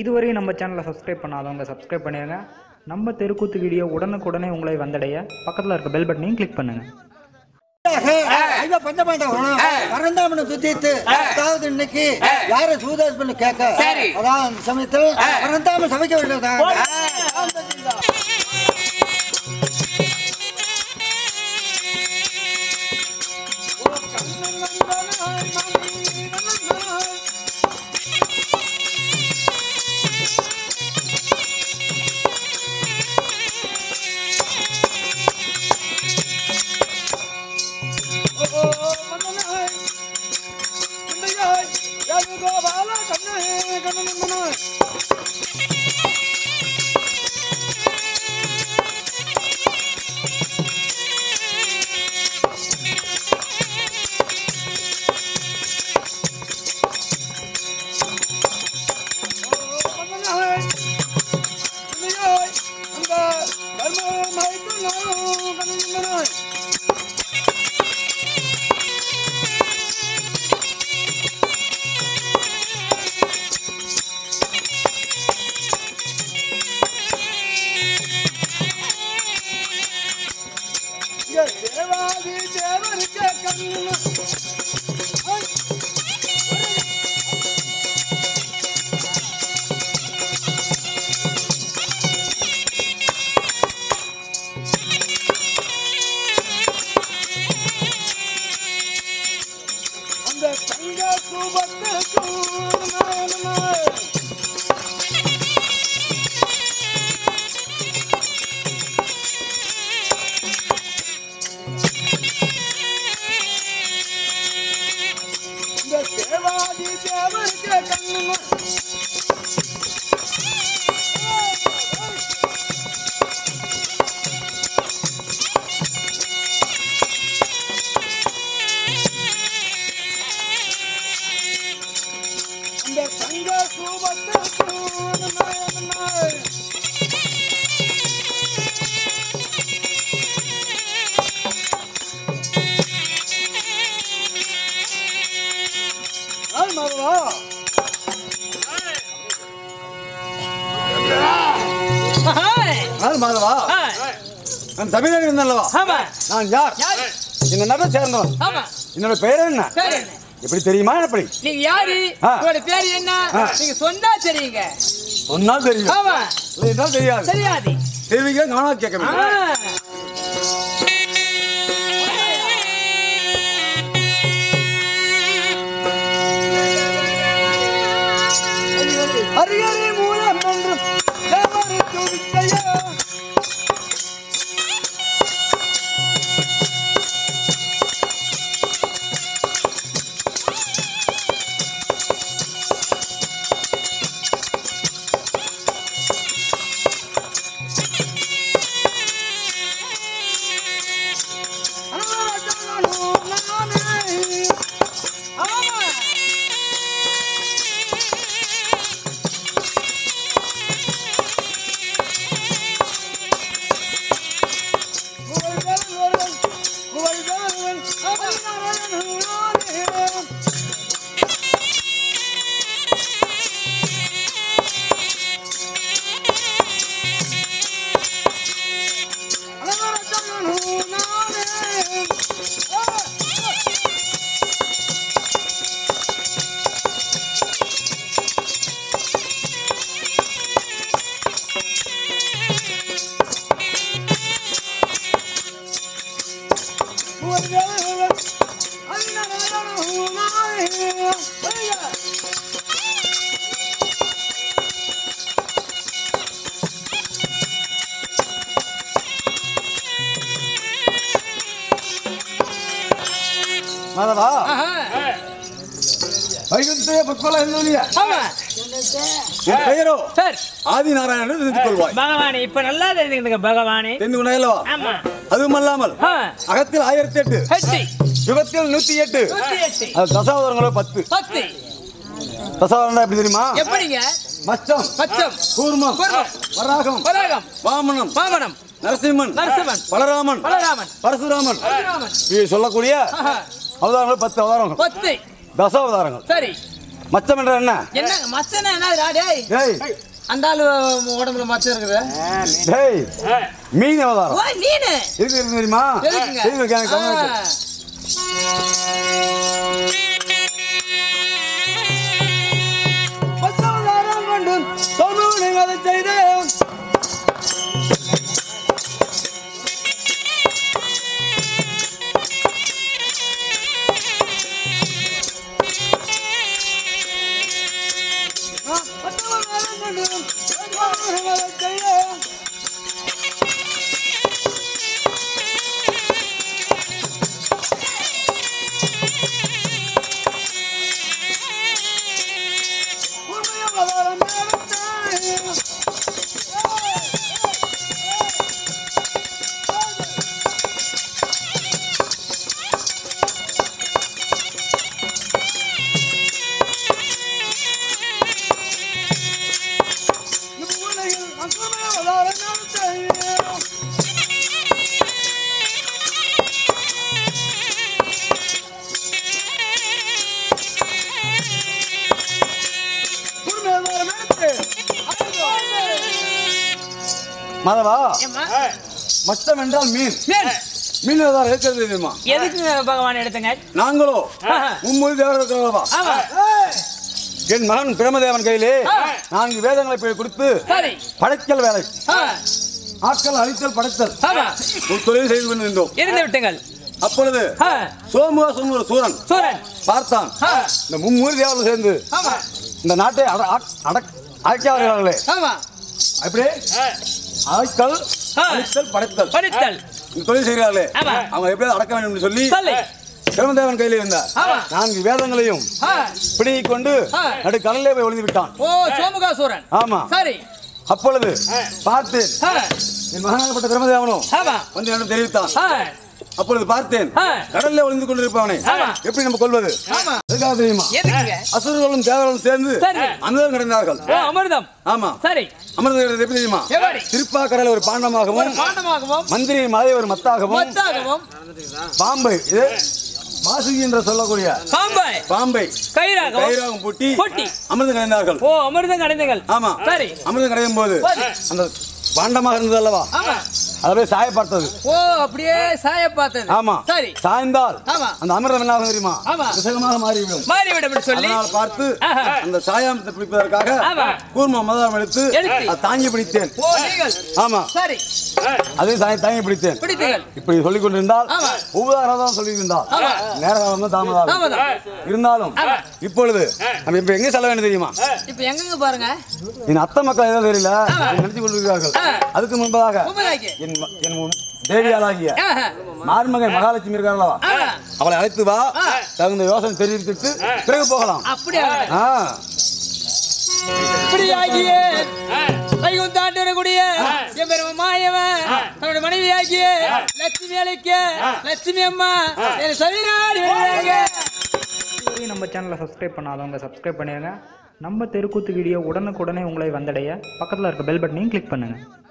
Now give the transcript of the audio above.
இதுவரையும் நம்ம சேனலை சப்ஸ்கிரைப் பண்ணாதவங்க சப்ஸ்கிரைப் பண்ணிடுங்க. நம்ம தெருக்கூத்து வீடியோ உடனுக்குடனே உங்களை வந்தடைய பக்கத்தில் இருக்க பெல் பட்டனையும் கிளிக் பண்ணுங்கள். இன்னைக்கு யார சூதாஸ் பண்ணு கேட்க அதான் அந்த சமயத்தில் பரந்தாம சமைக்க வேண்டியதான். நான் தமிழன் இருந்தேன்லவா, நான் யார்? இந்த நபரை சேர்ந்தவன். என்னோட பெயர் என்ன? எப்படி தெரியுமா? எப்படி நீங்க யாரு? உங்களோட பேர் என்ன? நீங்க சொன்னா தெரியுங்க, சொன்னா தெரியும், இல்லைன்னா தெரியாது. தெரியாது தெரிவிக்க நானா கேட்க வேண்டும். மாதவா, வைகுந்தய புஷ்பலா இல்லையா? ஆமா. என் பெயரோ சார் ஆதிநாராயணன் தெரிந்து கொள்வாய். பகவானே, இப்ப நல்லா தெரிஞ்சுங்க பகவானே. தெரிந்து கொண்டேலவா? ஆமா. அதுமல்லாமல் அகத்தில் 1008, யுகத்தில் 108, அது தசாவதாரங்களோ 10. தசாவதாரம் எப்படி தெரியுமா? எப்படிங்க? மச்சம் மச்சம், கூர்மம் கூர்மம், வராகம் வராகம், வாமனம் வாமனம், நரசிம்மன் நரசிம்மன், பலராமன் பலராமன், பரசுராமன் பரசுராமன், இது சொல்லக்கூடிய அவதாரங்கள் 10 அவதாரங்கள், 10 தசாவதாரங்கள். சரி, மச்சம்ன்றா என்ன என்னங்க மச்சனா என்னடா டேய் டேய் அண்டால உடம்புல மச்சம் இருக்குது டேய் மீன் வர ஓ மீன் இருக்கு இருக்கு தெரியுமா தெரியுமா மச்சம்லாம் கொண்டு சொன்னே அதை செய்தே மாதவா மச்சம் என்றால் மீன் மீனவதார் இருக்கிறது தெரியுமா எதுக்கு பகவான் எடுத்துங்க நாங்களோ மும்மொழி தேவர் இருக்கிறவா என் மகன் பிரமதேவன் கையிலே 4 வேதங்களை கொடுத்து படைக்கல் வேலை ஆட்கள் அழித்தல் படைத்தல் ஒரு தொழில் செய்து கொண்டிருந்தோம் இருந்து விட்டுங்கள். அப்பொழுது சோமவாசன் ஒரு சூரன் பார்த்தான் இந்த மும்மொழி தேவர்கள் சேர்ந்து இந்த நாட்டை அழைக்கிறார்களே அப்படியே ஆட்கள் அழித்தல் படைத்தல் படைத்தல் தொழில் செய்கிறார்களே அவங்க எப்படியாவது அடக்க வேண்டும் சொல்லி பிரம்மதேவன் கையில் இருந்தார் 4 வேதங்களையும் பிடியை கொண்டு நடு கடலே போய் ஒளிந்து விட்டான். ஓ சோமகாசூரன். ஆமா சரி. அப்பொழுது பார்த்தேன் என் மகனாகப்பட்ட பிரம்மதேவனும் வந்து என்னிடம் தெரிவித்தான். அப்பொழுது பார்த்தேன் கடல்ல ஒளிந்து கொண்டிருப்பவனை எப்படி நம்ம கொள்வது தெரியுமா அசுரர்களும் தேவர்களும் சேர்ந்து அமிர்தம் கிடைந்தார்கள். அமிர்தம் ஆமா சரி அமிர்தம் கிடைத்தது எப்படி தெரியுமா திருப்பா கடல ஒரு பாண்டமாகவும் மந்திரி மலை ஒரு மத்தாகவும் பாம்பை இது வாசுகி என்று சொல்லக்கூடிய பாம்பை பாம்பை கயிறாகவும் பூட்டி அமிர்தம் கிடைந்தார்கள். ஓ அமிர்தம் கிடைந்தார்கள். ஆமா சரி அமிர்தம் கிடைக்கும் போது அந்த பாண்டமாக இருந்தது அல்லவா அப்படியே சாய பார்த்தது. ஓ அப்படியே சாய பார்த்தது. ஆமா சரி சாய்ந்தால் அந்த அமிர்தம் என்ன தெரியுமா விசகமாக மாறிவிடும் மாறிவிடும் சொல்லி பார்த்து அந்த சாயாமத்தை பிடிப்பதற்காக கூர்ம மதம் எடுத்து அதை தாங்கி பிடித்தேன். ஆமா சரி அதே சாய தாங்கி பிடித்தேன். இப்படி சொல்லிக் கொண்டிருந்தால் உபதாரதான் சொல்லியிருந்தால் நேர காலம் தான் தாமதம் இருந்தாலும் இப்பொழுது நம்ம இப்ப எங்க செல்ல வேண்டும் தெரியுமா இப்ப எங்க பாருங்க என் அத்தை மக்கள் ஏதோ தெரியல நினைச்சு கொண்டிருக்கிறார்கள். அதுக்கு முன்பதாக தேவியாளாகிய மார்மகை மகாலட்சுமி இருக்காங்களா அவளை அழைத்து வா தகுந்த யோசனை தெரிவித்துட்டு பிறகு போகலாம். தன்னுடைய மனைவி ஆகிய லட்சுமி அழைக்க லட்சுமி அம்மா நம்ம சேனலை சப்ஸ்கிரைப் பண்ணாதவங்க சப்ஸ்கிரைப் பண்ணிடுங்க. நம்ம தெருக்கூத்து வீடியோ உடனுக்குடனே உங்களை வந்தடைய பக்கத்தில் இருக்க பெல் பட்டனையும் கிளிக் பண்ணுங்க.